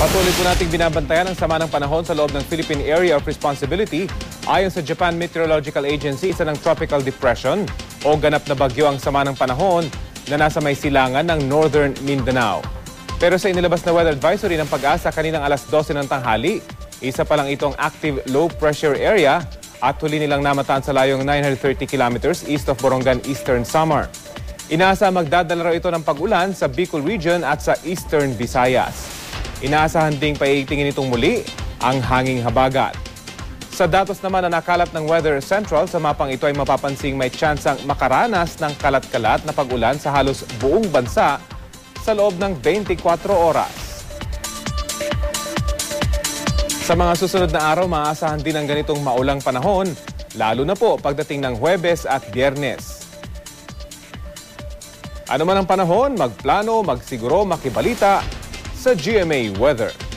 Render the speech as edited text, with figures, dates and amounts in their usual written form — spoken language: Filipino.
Patuloy po nating binabantayan ang sama ng panahon sa loob ng Philippine Area of Responsibility. Ayon sa Japan Meteorological Agency, isa ng Tropical Depression o ganap na bagyo ang sama ng panahon na nasa may silangan ng Northern Mindanao. Pero sa inilabas na weather advisory ng pag-asa kaninang alas 12 ng tanghali, isa pa lang itong active low pressure area at huli nilang namataan sa layong 930 kilometers east of Borongan Eastern Samar. Inaasa magdadala raw ito ng pag-ulan sa Bicol Region at sa Eastern Visayas. Inaasahan ding paiitingin itong muli ang hanging habagat. Sa datos naman na nakalap ng Weather Central, sa mapang ito ay mapapansing may tsansang makaranas ng kalat-kalat na pag-ulan sa halos buong bansa sa loob ng 24 oras. Sa mga susunod na araw, maaasahan din ang ganitong maulang panahon, lalo na po pagdating ng Huwebes at Biyernes. Ano man ang panahon, magplano, magsiguro, makibalita sa GMA Weather.